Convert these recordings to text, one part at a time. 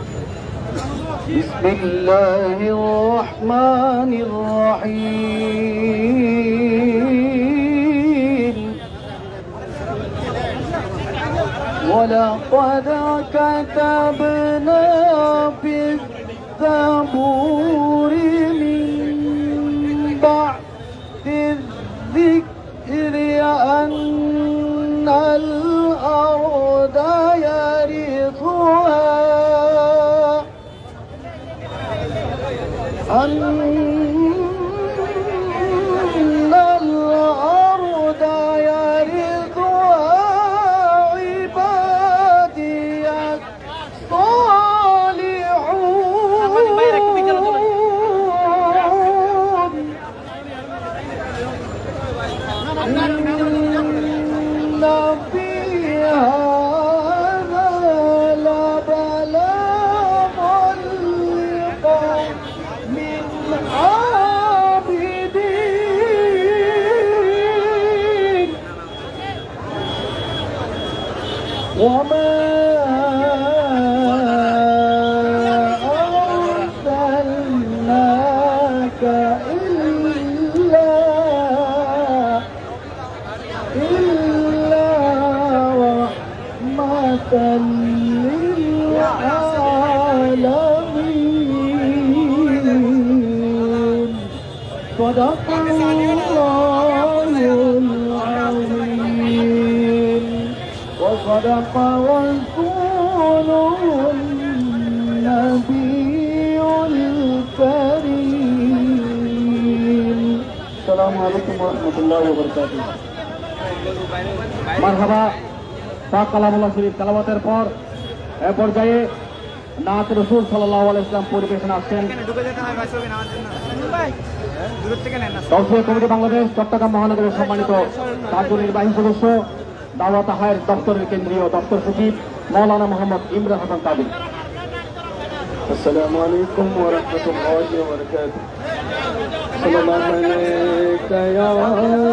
بسم الله الرحمن الرحيم ولقد كتبنا في الزبور من بعد الذكر أن الأرض يرثها أن الأرض يرثها عبادي الصالحون وما أرسلناك إلا رحمة للعالمين. صدق الله العظيم وصدق رسوله النبي الكريم. السلام عليكم ورحمة الله وبركاته. مرحبا. পাক কালামুল্লাহ শরীফ তেলাওয়াতের পর এই পর্যায়ে নাত রাসূল সাল্লাল্লাহু আলাইহি ওয়াসাল্লাম পরিবেশন আসছেন। তৌফিক কমিটি বাংলাদেশ চট্টগ্রাম মহানগরের সম্মানিত কার্যনির্বাহী সদস্য দাওয়াত আহার দপ্তরের কেন্দ্রীয় দপ্তর সচিব মাওলানা মোহাম্মদ ইমরান হাসান তাবির। আসসালামু আলাইকুম ওয়া রাহমাতুল্লাহি ওয়া বারাকাতুহু। সালামু আলাইকা ইয়া রাসূলুল্লাহ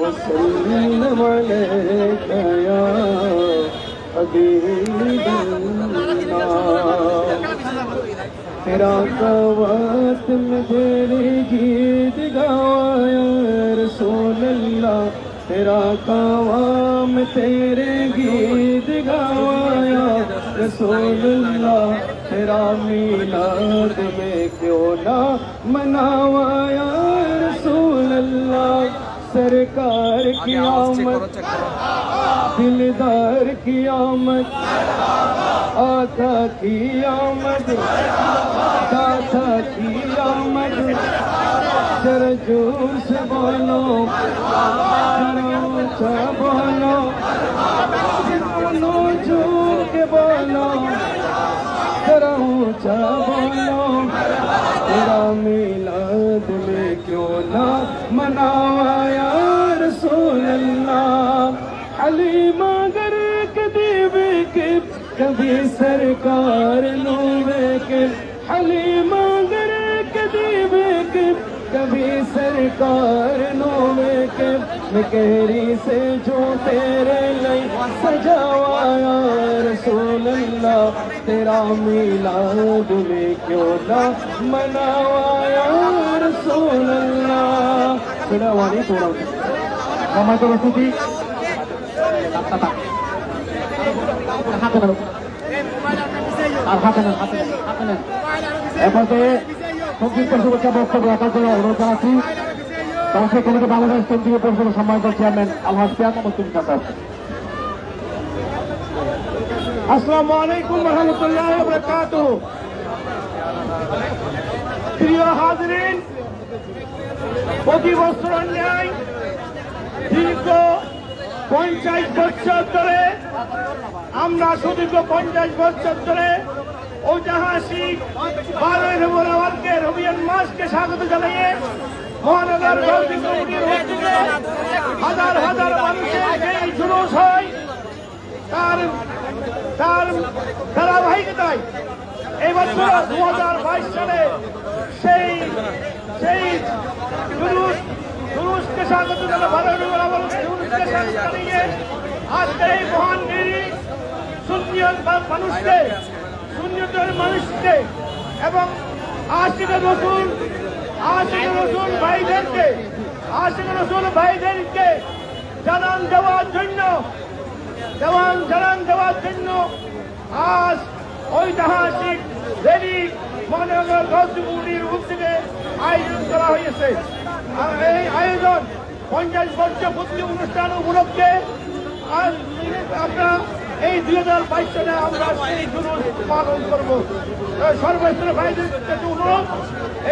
ওয়া সাল্লামু আলাইকা ইয়া হাবিবাল্লাহ। तेरा कवात में तेरे गीत गाया रसूल अल्लाह, तेरा कवाम तेरे गीत गाया रसूल अल्लाह। तेरा मीलाद में क्यों ना मनावाया रसूल अल्लाह। सरकार की आमद दिलदार की आमद आका की आमद दाता की आमद। जरा जोर से बोलो, जरा ऊँचा बोलो, दोनों जोर के बोलो, जरा ऊँचा बोलो। तेरा मिलाद में क्यों ना मनाया रसूल अल्लाह। अली मगर कदीब के कभी सरकार नूरे के, अली मगर कदीब के कभी सरकार नूरे के। मकहरी से जो तेरे लिए सजावाया रसूल अल्लाह। तेरा मिलाद में क्यों ना मनावाया रसूल अल्लाह। السلام عليكم ورحمة الله. ما ترسوتي؟ تطبع. الحقنا. الحقنا الحقنا. أبدا. تمشي برسوم كبار كبار كبار ورجالاتي. تمشي كلنا بالغين تمشي برسوم سماع برسوم من الحسيات مسلم كتاب. السلام عليكم ورحمة الله وبركاته. يا حاضرين. প্রতি বছর অন্যায় দীর্ঘ 50 বছর ধরে আমরা সুদীর্ঘ 50 বছর ধরে ঐতিহাসিক 12 ফেব্রুয়ারি আজকে রবিউল মাসকে স্বাগত জানিয়ে মহানগর গৌরীর উদ্যোগে হাজার হাজার মানুষের যেই জুলুস হয় তার ধারাবাহিকতায় এই বছর 2022 সালে সেই جلوس کے ساتھ আজকে এই মহান সুন্নিয়তের মানুষকে এবং আশিক রসুল ভাইদেরকে জানান দেওয়ার জন্য আজ ঐতিহাসিক রেলি মহানগর গাজীপুরের উদ্যোগে আয়োজন করা হয়েছে। আর এই আয়োজন ৫০ বর্ষ পূর্তি অনুষ্ঠান উপলক্ষে আজ আমরা এই ২০২২ সালে আমরা সেই জুলুস পালন করব। সর্বস্তরের ভাইদের কাছে অনুরোধ,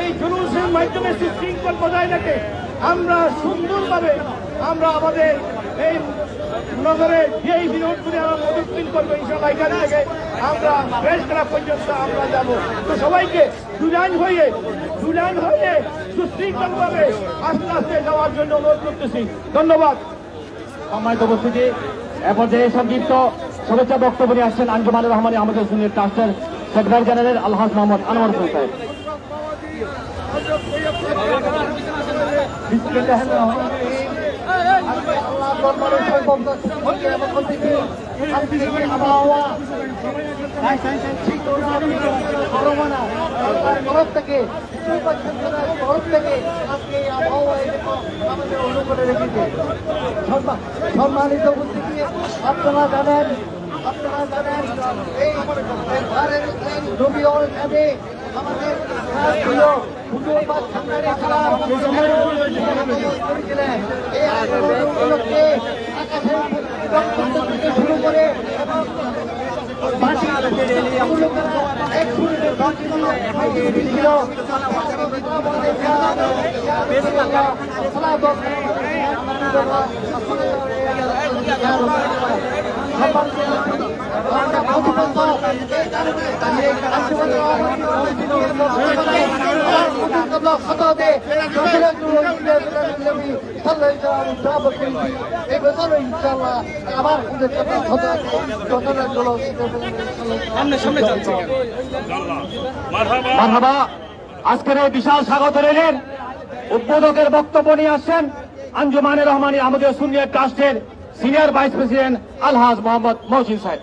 এই জুলুসের মাধ্যমে শৃঙ্খল বজায় রেখে আমরা সুন্দরভাবে আমরা আমাদের এই নগরে এই বিরোধ করে আমরা অবস্থান করবো। ইনশাআল্লাহ এখানে আগে আমরা প্রেস ক্লাব পর্যন্ত আমরা যাব। তো সবাইকে দুলান হয়ে সুশৃঙ্খলভাবে আস্তে আস্তে যাওয়ার জন্য অনুরোধ করতেছি। ধন্যবাদ। সম্মানিত উপস্থিতি, এরপর যে সংক্ষিপ্ত শুভেচ্ছা বক্তব্য নিয়ে আসছেন আঞ্জুমানুর রহমানী আমাদের সিনিয়র ট্রাস্টের সেক্রেটারি জেনারেল আলহাজ মোহাম্মদ আনোয়ার হোসেন সাহেব। সম্মানিত উপস্থিতি, আপনারা জানেন এই রবিউল আউয়ালে আমাদের শুরু করে এবং আজকের এই বিশাল স্বাগত রইলেন। উদ্বোধকের বক্তব্য নিয়ে আসছেন আঞ্জুমানুর রহমানী আমাদের সুন্নিয়া ট্রাস্টের senior vice president Alhaj Mohammad Mohsin সাহেব।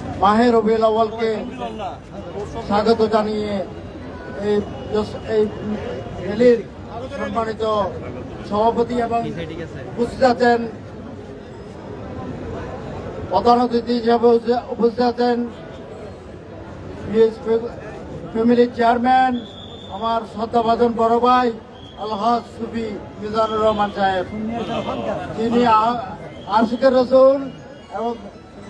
माहे रबीउल अव्वल के स्वागत जानिए। রেলির সম্মানিত সভাপতি এবং উপস্থিত আছেন, প্রধান অতিথি হিসেবে উপস্থিত আছেন ফ্যামিলির চেয়ারম্যান আমার শ্রদ্ধাভাজন বড় ভাই আলহাজ সুফি মিজানুর রহমান সাহেব, যিনি আশিকের রসুল এবং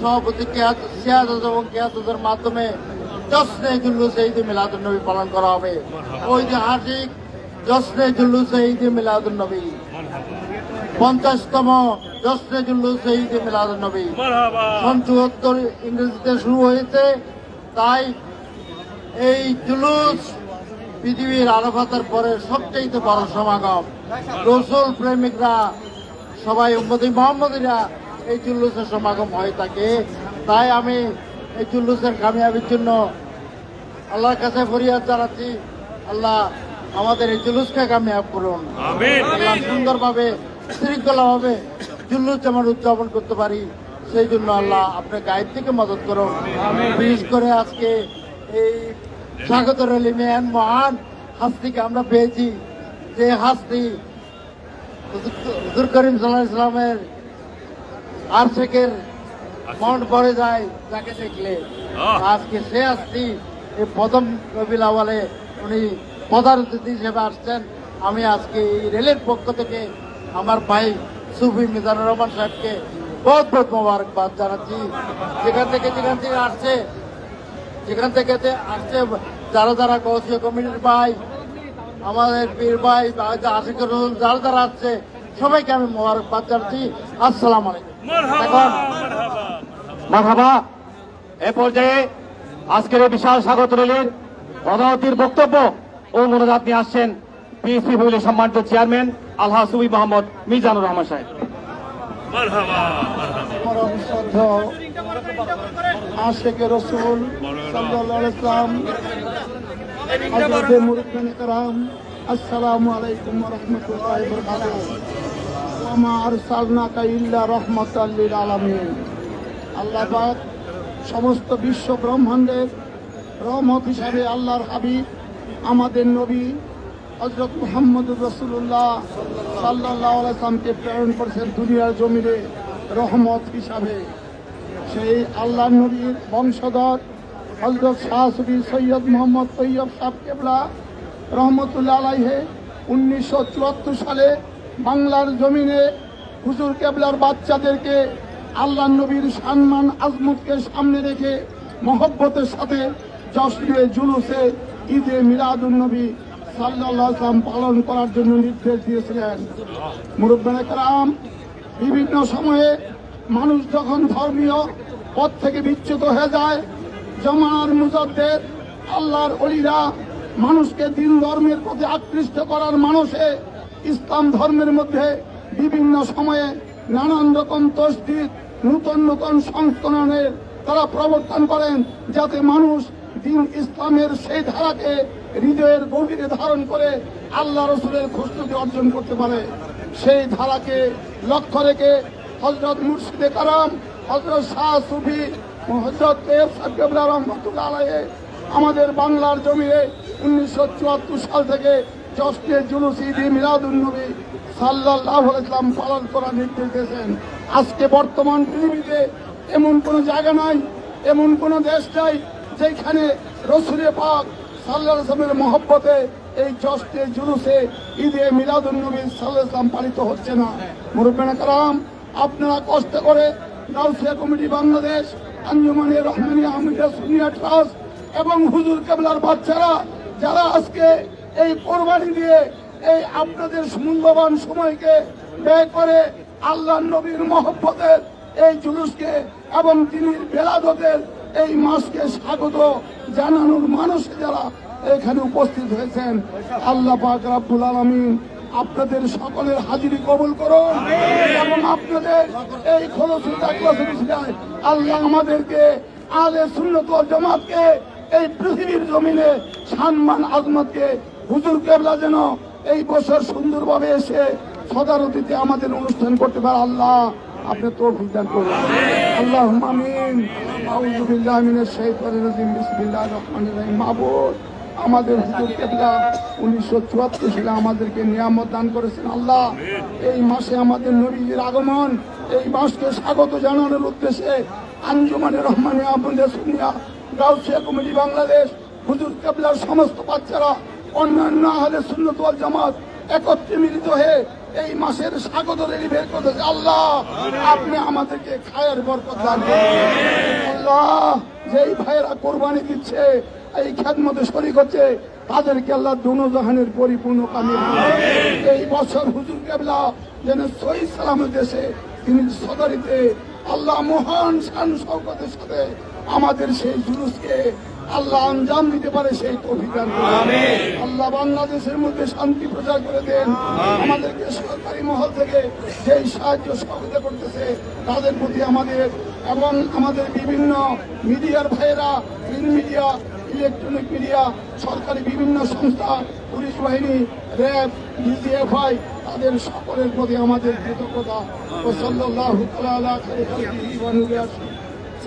সভাপতি সিয়াজত এবং কিয়াসতের মাধ্যমে জশ্নে জুলুস ঈদ মিলাদুন্নবী পালন করা হবে। ঐতিহাসিক জশ্নে জুলুস ঈদ মিলাদুন্নবী ৫০তম জশ্নে জুলুস ঈদ মিলাদুন্নবী ৭৫ ইংরেজিতে শুরু হয়েছে। তাই এই জুলুস পৃথিবীর আরাফাতের পরে সবচেয়ে বড় সমাগম। রসুল প্রেমিকরা সবাই উম্মতি মুহাম্মদীরা এই জুলুসের সমাগম হয়ে থাকে। তাই আমি এই জুলুসের কামিয়াবির জন্য আল্লাহর কাছে ফরিয়াদ জানাচ্ছি, আল্লাহ আমাদের এই জুলুসকে কামিয়াব করুন। আল্লাহ সুন্দরভাবে শৃঙ্খলাভাবে জুলুস যেমন উদযাপন করতে পারি সেই জন্য আল্লাহ আপনার গায়েব থেকে মদত করুন। বিশেষ করে আজকে এই স্বাগত রেলি মেন মহান হাস্তিকে আমরা পেয়েছি, যে হাস্তি হুজুর করিম সাল্লাল্লাহু আলাইহি ওয়াসাল্লামের আর শেখের মন ভরে যায় যাকে দেখলে। আজকে সে আসছি এই প্রথম রবিউল আউয়ালে উনি প্রধান অতিথি হিসেবে আসছেন। আমি আজকে এই রেলের পক্ষ থেকে আমার ভাই সুফি মিজানুর রহমান সাহেবকে বহুত বহুত মোবারকবাদ জানাচ্ছি। যেখান থেকে আসছে, যারা গৌসিয়া কমিটির ভাই, আমাদের পীর ভাই, আশিকুর রসুল, যারা আসছে সবাইকে আমি মোবারকবাদ জানাচ্ছি। আসসালামু আলাইকুম, মারহাবা। এ পর্যায়ে আজকের এই বিশাল স্বাগত রেলির প্রধান অতিথির বক্তব্য ও মোনাজাত নিয়ে আসছেন পিএসপি ফ্যামিলির সম্মানিত চেয়ারম্যান আলহা সুবি মোহাম্মদ মিজানুর রহমান সাহেব। আসসালামু আলাইকুম ওয়া রাহমাতুল্লাহি ওয়া বারাকাতুহু। আমা আরসালনাকা ইল্লা রাহমাতাল লিল আলামিন। আল্লাহ পাক সমস্ত বিশ্ব ব্রহ্মাণ্ডের রহমত হিসাবে আল্লাহর হাবিব আমাদের নবী হযরত মুহাম্মদুর রাসূলুল্লাহ সাল্লাল্লাহু আলাইহি ওয়াসাল্লামকে প্রেরণ করেছেন দুনিয়ার জমিনে রহমত হিসাবে। সেই আল্লাহর নবীর বংশধর হযরত শাহ সুফি সৈয়দ মোহাম্মদ তৈয়ব সাহেব কেবলা রহমতুল্লাহ আলাইহি ১৯৭৪ সালে বাংলার জমিনে হুজুর কেবলার বাচ্চাদেরকে আল্লাহর নবীর সম্মান আজমতকে সামনে রেখে মহব্বতের সাথে জশ্নে জুলুসে ঈদ এ মিলাদুন্নবী সাল্লাল্লাহু আলাইহি ওয়াসাল্লাম পালন করার জন্য নির্দেশ দিয়েছিলেন। মুরব্বিয়ানে কেরাম, বিভিন্ন সময়ে মানুষ যখন ধর্মীয় পথ থেকে বিচ্যুত হয়ে যায়, জামার মুজাদ্দেদ আল্লাহর ওলিরা মানুষকে দিন ধর্মের প্রতি আকৃষ্ট করার মানুষে ইসলাম ধর্মের মধ্যে বিভিন্ন সময়ে নানান রকম তসদিদ, নতুন নতুন সংস্করণের তারা প্রবর্তন করেন, যাতে মানুষ দিন ইসলামের সেই ধারাকে হৃদয়ের গভীরে ধারণ করে আল্লাহ রসুলের খুশনুদি অর্জন করতে পারে। সেই ধারাকে লক্ষ্য রেখে হজরত মুর্শিদে কারাম হজরত শাহ সুফি হজরত রহমতুল্লাহ আলাইহি আমাদের বাংলার জমিনে ১৯৭৪ সাল থেকে জশ্নে জুলুস ঈদ এ মিলাদুন্নবী সাল্লাল্লাহু আলাইহি ওয়াসাল্লাম পালন করার নির্দেশ দিয়েছেন। আজকে বর্তমান পৃথিবীতে এমন কোনো জায়গা নাই, এমন কোনো দেশ নাই যেখানে রসূল পাক সাল্লাল্লাহু আলাইহি ওয়াসাল্লামের মহব্বতে এই জশ্নে জুলুসে ঈদ এ মিলাদুন্নবী সাল্লাল্লাহু আলাইহি ওয়াসাল্লাম পালিত হচ্ছে না। মুরব্বিয়ানে কেরাম, আপনারা কষ্ট করে গাউসিয়া কমিটি বাংলাদেশ, আঞ্জুমানে রহমানিয়া আহমদিয়া সুন্নিয়া ট্রাস্ট এবং হুজুর কেবলার বাচ্চারা যারা আজকে এই কোরবানি দিয়ে এই আপনাদের মূল্যবান সময়কে ব্যয় করে আল্লাহর নবীর মহব্বতের এই জুলুসকে এবং দ্বীনের বেলাদতের এই মাসকে স্বাগত জানানোর মানুষ যারা এখানে উপস্থিত হয়েছেন, আল্লাহ পাক রব্বুল আলামিন আপনাদের সকলের হাজিরি কবুল করুন এবং আপনাদের এই খোলসিলায় আল্লাহ আমাদেরকে আহলে সুন্নাত ওয়াল জামাতকে এই পৃথিবীর জমিনে সম্মান আজমতকে হুজুর কেবলা যেন এই বছর সুন্দরভাবে এসে সদারতিতে আমাদের অনুষ্ঠান করতে পারে। আল্লাহ আপনি তৌফিক দান করুন। আল্লাহুম্মা আমিন। আউযু বিল্লাহি মিনাশ শাইতানির রাজিম। বিসমিল্লাহির রহমানির রহিম। মাবুদ, আমাদের হুজুর কেবলা ১৯৭৪ সালে আমাদেরকে নিয়ামত দান করেছেন। আল্লাহ এই মাসে আমাদের নবীজির আগমন, এই মাসকে স্বাগত জানানোর উদ্দেশ্যে আঞ্জুমানে রহমানিয়া আহমদিয়া সুন্নিয়া গাউসিয়া কমিটি বাংলাদেশ হুজুর কেবলার সমস্ত বাচ্চারা অন্যান্য আহলে সুন্নাত ওয়াল জামাত একত্রে মিলিত হয়ে এই মাসের স্বাগত রেলি বের করতেছে। আল্লাহ আপনি আমাদেরকে খায়ের বরকত দান করুন। আল্লাহ যেই ভাইয়েরা কোরবানি দিচ্ছে, এই খেদমতে শরীক হচ্ছে, তাদেরকে আল্লাহ দুনো জাহানের পরিপূর্ণ কামিল করুন। এই বছর হুজুর কেবলা যেন সহি সালামত দেশে তিনি সদরিতে আল্লাহ মহান শান শওকতের সাথে আমাদের সেই জুলুসকে আল্লাহ আঞ্জাম দিতে পারে সেই তৌফিক দান করুন। আমিন। আল্লাহ বাংলাদেশের মধ্যে শান্তি প্রচার করে দেন। আমাদেরকে সরকারি মহল থেকে যেই সাহায্য সহযোগিতা করতেছে তাদের প্রতি আমাদের এবং আমাদের বিভিন্ন মিডিয়ার ভাইয়েরা, প্রিন্ট মিডিয়া, ইলেকট্রনিক মিডিয়া, সরকারি বিভিন্ন সংস্থা, পুলিশ বাহিনী, র্যাব, ডিজিএফআই, তাদের সকলের প্রতি আমাদের কৃতজ্ঞতা। সাল্লাল্লাহু তাআলা আলাইহি ওয়া আলিহি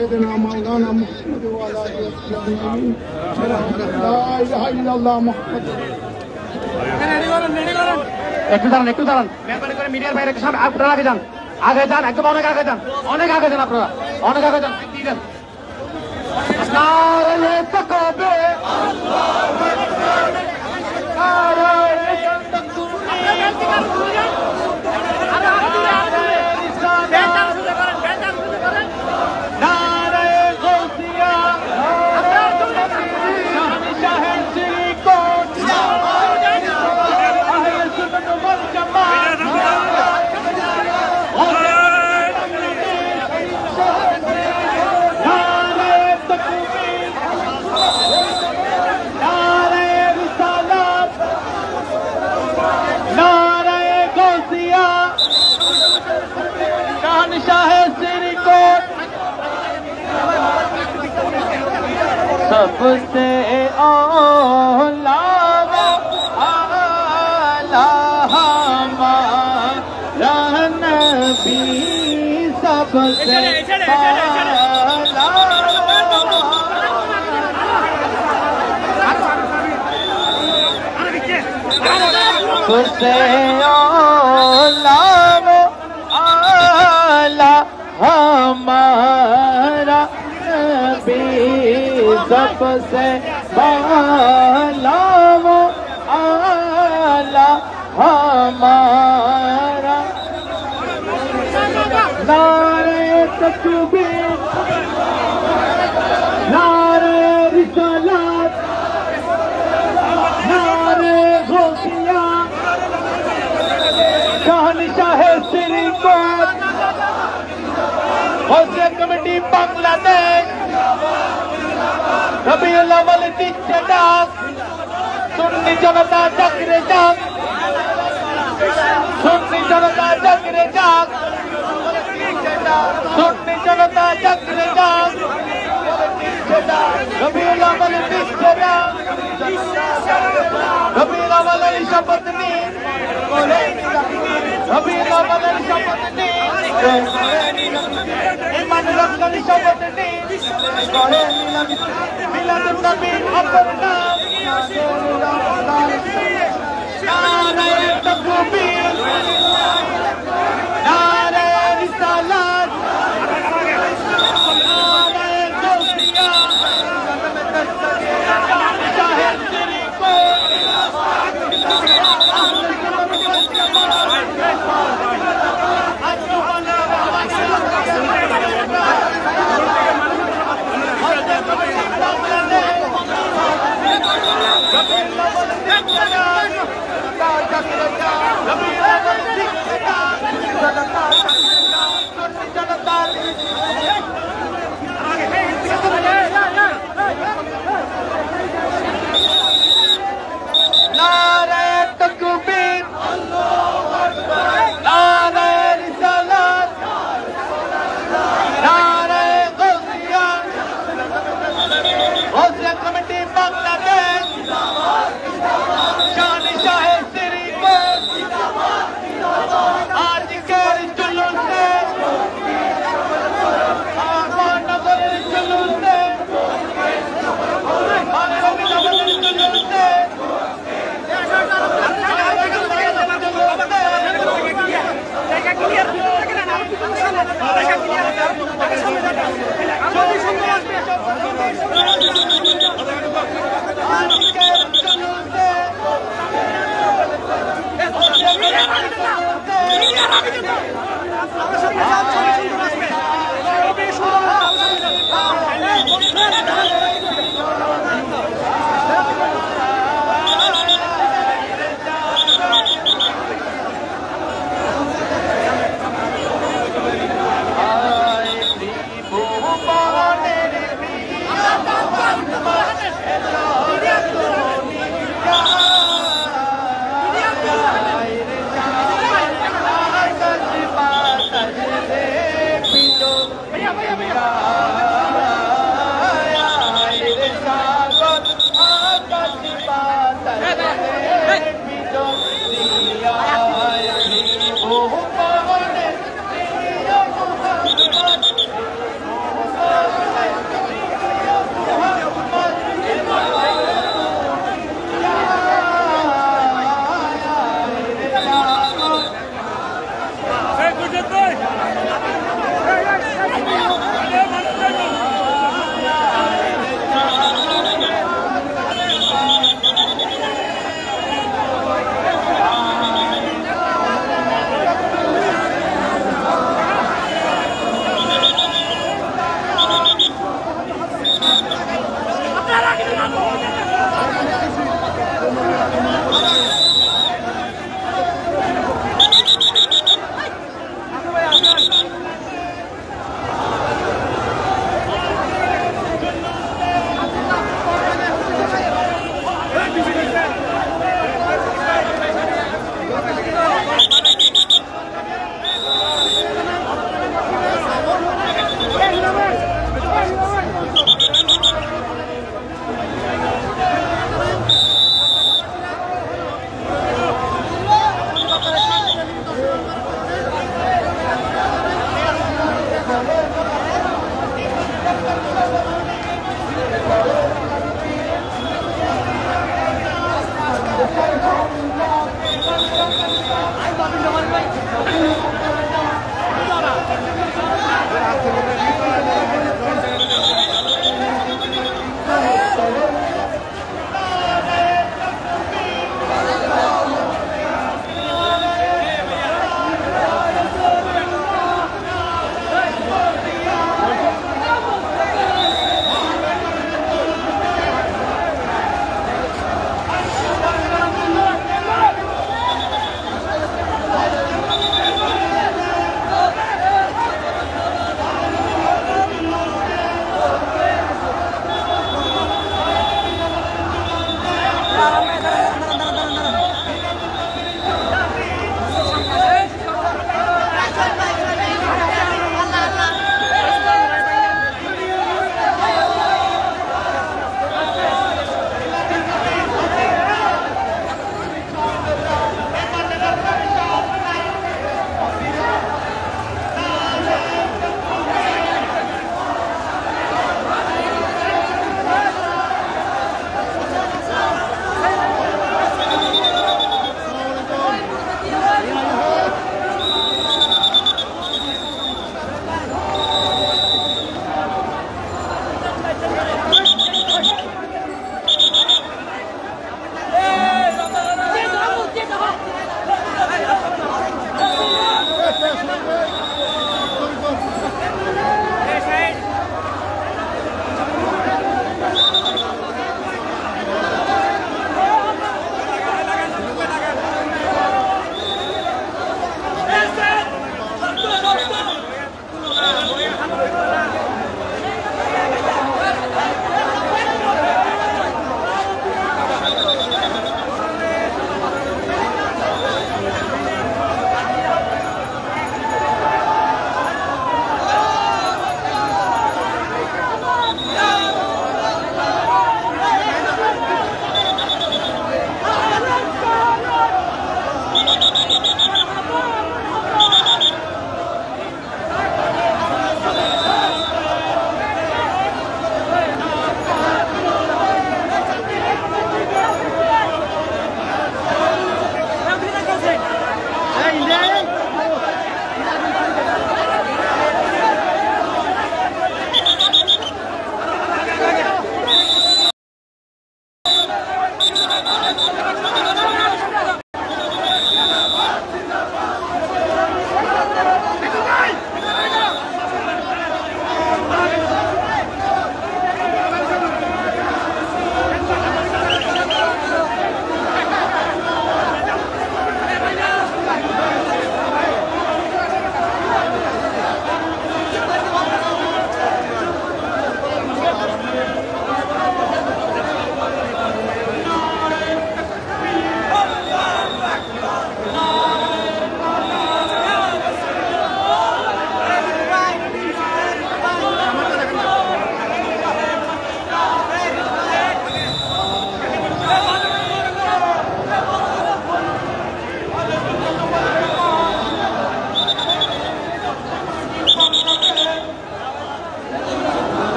سيدنا مولانا محمد وعلى آله وصحبه لا إله إلا الله محمد একটু দাঁড়ান, মেহরবানি করে মিডিয়ার বাইরে সব আপনারা আগে যান, অনেক আগে যান আপনারা। سب سے اولا اعلیٰ ہمارا نبی سب سے اعلیٰ ہمارا نبی سب سے بالا و اعلیٰ ہمارا نعرہ تکبیر نعرہ رسالت نعرہ غوثیہ شاہ سری کوٹ حسین کمیٹی بنگلہ دیش ربيع الأول تيجي داك سنني جنتا جاكري جاك سنني جنتا جاكري جاك سنني جنتا جاكري جاك ربيع الأول تيجي داك ربيع الأول يشبطني ربيع الأول يشبطني إيمان ربنا يشبطني ميلاد النبي حضرنا نعرہ تکبیر نعرہ رسالت نعرہ غوثیہ شاہ سری کوٹ I'm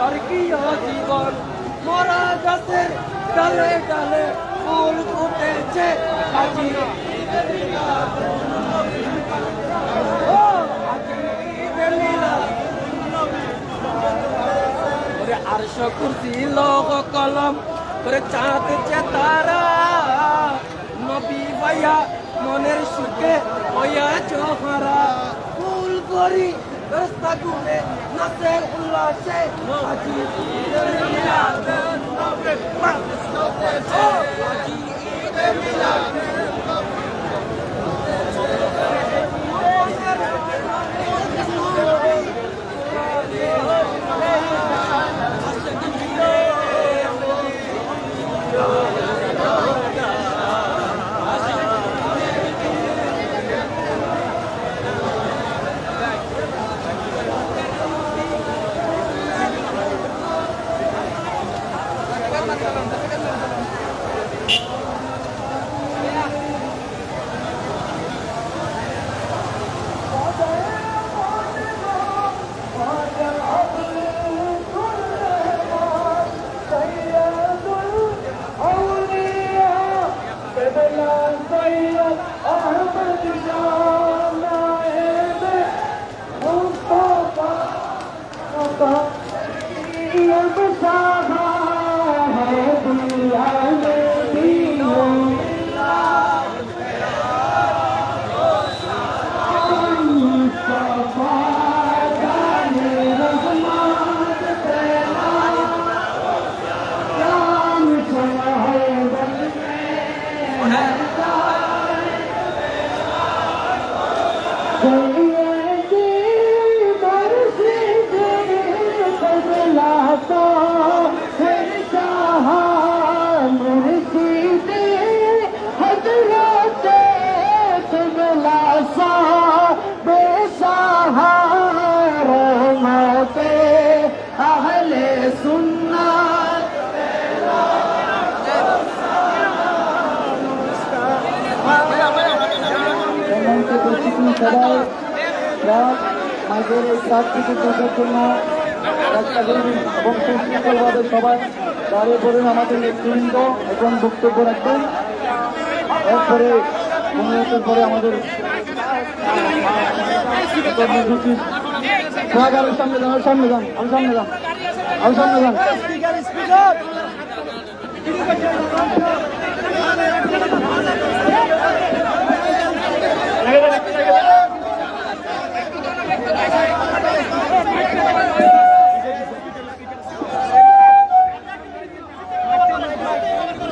شرقیہ جیون مراد سے ڈلے ڈلے پھول اٹھے چھے حاجی عید اے میلادالنبی حاجی عید اے میلادالنبی اور عرش کرسی لوح قلم اور چاند ستارہ نبی بھیا মনের সুখে হইয়া জোহরা ফুল করি রাস্তা ঘুরে নাচে উল্লাসে আজি ঈদের মিলাদ নবী পাঁচ নতে আজি ঈদের মিলাদ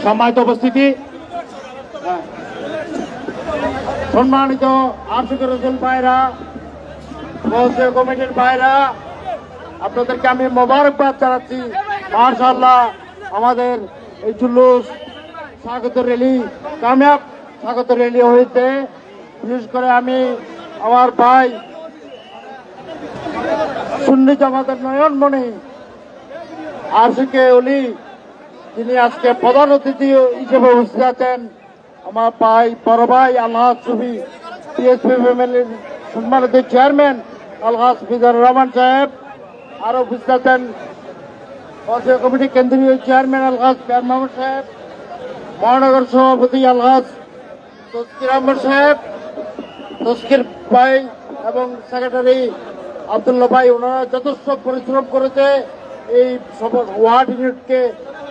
সম্মানিত উপস্থিতি সম্মানিত আর্থিক রসুল ভাইরা মহোৎসব কমিটির ভাইরা আপনাদেরকে আমি মোবারকবাদ জানাচ্ছি। মাশাআল্লাহ আমাদের এই জুলুস স্বাগত র্যালি কামিয়াব স্বাগত র্যালি হইতে বিশেষ করে আমি আমার ভাই সুন্নি জামাতের নয়নমণি আশিকে ওলি তিনি আজকে প্রধান অতিথি হিসেবে উপস্থিত আছেন। আমার ভাই বড় ভাই আলহাজ সুফি টিএসপি ফ্যামিলির সম্মানিত চেয়ারম্যান আলহাজ মিজানুর রহমান সাহেব, আরও উপস্থিত আছেন পঞ্চায়েত কমিটি কেন্দ্রীয় চেয়ারম্যান আলহাজ প্যার মাহমুদ সাহেব, মহানগর সভাপতি আলহাজ তস্কির আহমদ সাহেব তস্কির ভাই এবং সেক্রেটারি আবদুল্লাহ ভাই। ওনারা যথেষ্ট পরিশ্রম করেছে এই ওয়ার্ড ইউনিটকে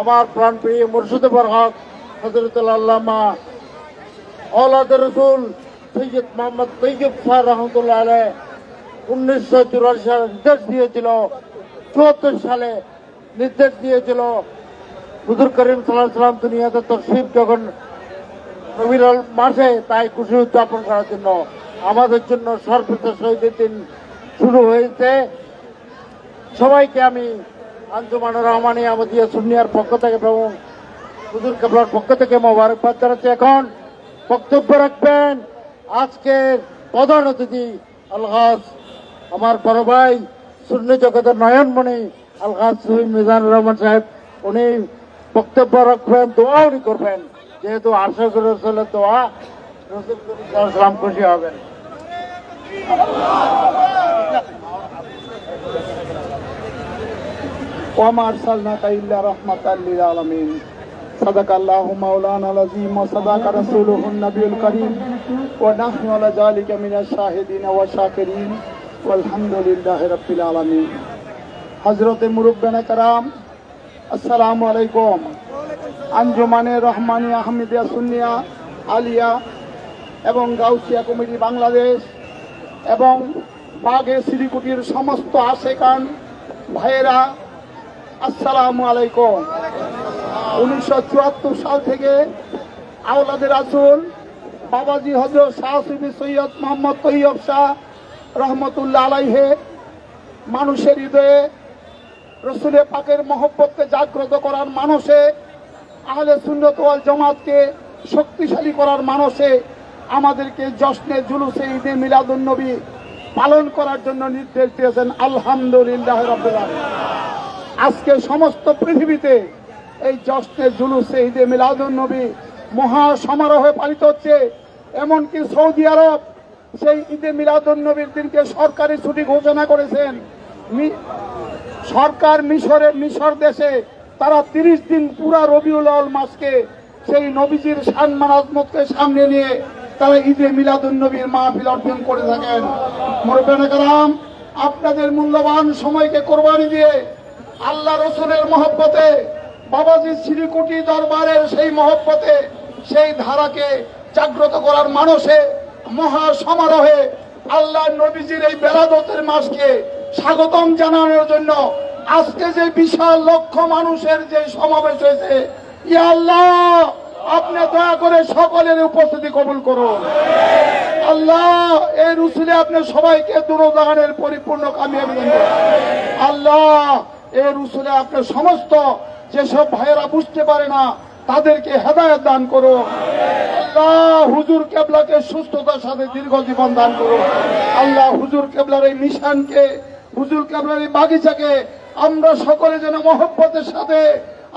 আমার প্রাণ প্রিয় মুর্শিদ বরহক হযরতুল আল্লামা আওলাদ রাসূল সৈয়দ মোহাম্মদ তৈয়ব শাহ রহমতুল্লাহ আলাইহি ১৯৮৪ সালে নির্দেশ দিয়েছিল, ৭৪ সালে নির্দেশ দিয়েছিল হুজুর করিম সাল্লাল্লাহু আলাইহি ওয়াসাল্লাম দুনিয়াতে তশরিফ যখন রবিউল মাসে, তাই খুশি উদযাপন করার জন্য আমাদের জন্য সর্বপ্রথম শহীদের দিন শুরু হয়েছে। সবাইকে আমি আঞ্জুমানুর রহমানিয়া আহমদিয়া সুন্নিয়ার পক্ষ থেকে প্রভু হুজুর কেবলার পক্ষ থেকে মোবারকবাদ জানাচ্ছি। এখন বক্তব্য রাখবেন আজকের প্রধান অতিথি আলহাজ আমার বড় ভাই সুন্নি জগতের নয়নমণি আলহাজ সুফি মিজানুর রহমান সাহেব। উনি বক্তব্য রাখবেন, দোয়া উনি করবেন, যেহেতু আশা করি রসুলের দোয়া রসুল সালাম খুশি হবেন। وما أرسلناك إلا رحمة للعالمين صدق الله مولانا العظيم وصدق رسوله النبي الكريم ونحن على ذلك من الشاهدين والشاكرين والحمد لله رب العالمين. حضرت مربّن کرام السلام علیکم. انجمن رحمانی احمدیہ سنیہ عالیہ এবং গাউসিয়া কমিটি বাংলাদেশ এবং বাগে শ্রীকুটির সমস্ত আশেকান ভাইয়েরা আসসালামু আলাইকুম। 1974 সাল থেকে আওলাদের রাসূল বাবাজি হযরত শাহসুফি সৈয়দ মোহাম্মদ তৈয়ব শাহ রহমতুল্লাহ আলাইহি মানুষের হৃদয়ে রসুল পাকের মহব্বতকে জাগ্রত করার মানসে, আহলে সুন্নাত ওয়াল জামাতকে শক্তিশালী করার মানসে আমাদেরকে জশ্নে জুলুসে ঈদ এ মিলাদুন্নবী পালন করার জন্য নির্দেশ দিয়েছেন। আলহামদুলিল্লাহ রাব্বিল আলামিন। আজকে সমস্ত পৃথিবীতে এই জশ্নে জুলুসে ঈদ এ মিলাদুন্নবী মহা সমারোহে পালিত হচ্ছে। এমনকি সৌদি আরব সেই ঈদ এ মিলাদুন্নবীর দিনকে সরকারি ছুটি ঘোষণা করেছেন। সরকার মিশর দেশে তারা 30 দিন পুরা রবিউল আউয়াল মাসকে সেই নবীজির সম্মান আজমতকে সামনে নিয়ে তারা ঈদ এ মিলাদুন্নবীর মাহফিল আয়োজন করে থাকেন। মুরব্বিয়ানে کرام, আপনাদের মূল্যবান সময়কে কোরবানি দিয়ে আল্লাহ রসুলের মহব্বতে বাবাজি শ্রীকুটি দরবারের সেই মহব্বতে সেই ধারাকে জাগ্রত করার মানসে মহা সমারোহে আল্লাহ নবীজির এই বেলাদতের মাসকে স্বাগতম জানানোর জন্য আজকে যে বিশাল লক্ষ মানুষের যে সমাবেশ হয়েছে, ইয়া আল্লাহ আপনি দয়া করে সকলের উপস্থিতি কবুল করুন। আল্লাহ এই রসুলে আপনি সবাইকে দুরোজাহানের পরিপূর্ণ কামিয়ে দিন। আল্লাহ এই রসুলে আপনার সমস্ত যেসব ভাইয়েরা বুঝতে পারে না তাদেরকে হেদায়েত দান করো। আল্লাহ হুজুর কেবলাকে সুস্থতার সাথে দীর্ঘ জীবন দান করো। আল্লাহ হুজুর কেবলার এই মিশনকে, হুজুর কেবলার এই বাগিচাকে আমরা সকলে যেন মহব্বতের সাথে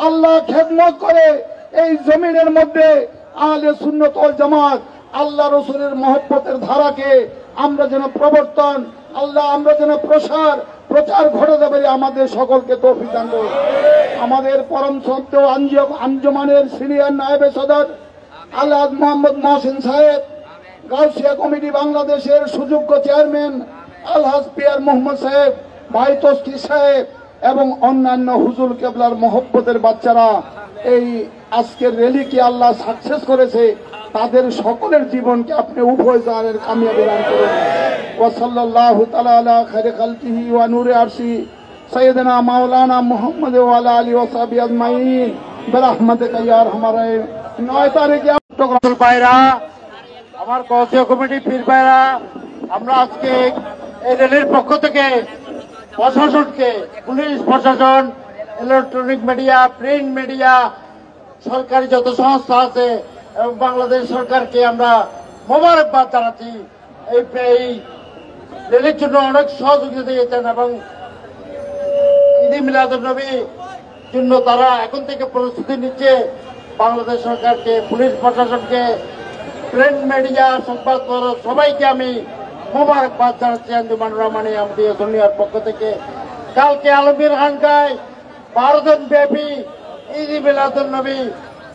আল্লাহ খেদমত করে এই জমিনের মধ্যে আহলে সুন্নাত ওয়াল জামাত আল্লাহ রসুলের মহব্বতের ধারাকে আমরা যেন প্রবর্তন, আল্লাহ আমরা যেন প্রচার ঘটাতে পারি। আমাদের সকলকে তৌফিক দান করুন। আমাদের পরম সত্য আঞ্জমানের সিনিয়র নায়েবে সদর আলহাজ মোহাম্মদ মহসিন সাহেব, গাউসিয়া কমিটি বাংলাদেশের সুযোগ্য চেয়ারম্যান আলহাজ পিয়ার মোহাম্মদ সাহেব, ভাই তসকি সাহেব এবং অন্যান্য হুজুর কেবলার মহব্বতের বাচ্চারা এই আজকের র্যালিকে আল্লাহ সাকসেস করেছে। তাদের সকলের জীবনকে আপনি উভয় জাহানের কামিয়াবি দান করুন। وصلى الله تعالى على خير خلقه ونور عرشه سيدنا مولانا محمد وعلى آله وصحبه اجمعين برحمتك يا ارحم الراحمين। 9 তারিখে ফটোগ্রাফার ভাইরা, আমার গাউসিয়া কমিটি পীর ভাইরা, আমরা আজকে এই রেলের পক্ষ থেকে প্রশাসনকে, পুলিশ প্রশাসন, ইলেকট্রনিক মিডিয়া, প্রিন্ট মিডিয়া, সরকারি যত সংস্থা আছে এবং বাংলাদেশ সরকারকে আমরা মোবারকবাদ জানাচ্ছি। এই রেলের জন্য অনেক সহযোগিতা দিয়েছেন এবং ঈদ এ মিলাদুন্নবীর জন্য তারা এখন থেকে প্রস্তুতি নিচ্ছে। বাংলাদেশ সরকারকে, পুলিশ প্রশাসনকে, প্রিন্ট মিডিয়া, সংবাদপত্র সবাইকে আমি মোবারকবাদ জানাচ্ছি আঞ্জুমানুর রহমানিয়া আহমদিয়া সুন্নিয়ার পক্ষ থেকে। কালকে আলমগীর খানকায় 12 দিন ব্যাপী ঈদ এ মিলাদুন্নবী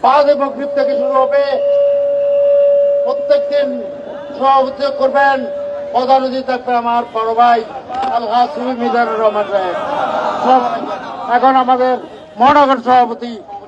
বাদে মাগরিব থেকে শুরু হবে। প্রত্যেক দিন সভাপতি করবেন, প্রধান অতিথি থাকবেন আমার বড় ভাই আলহাজ সুফি মিজানুর রহমান সাহেব। এখন আমাদের মহানগর সভাপতি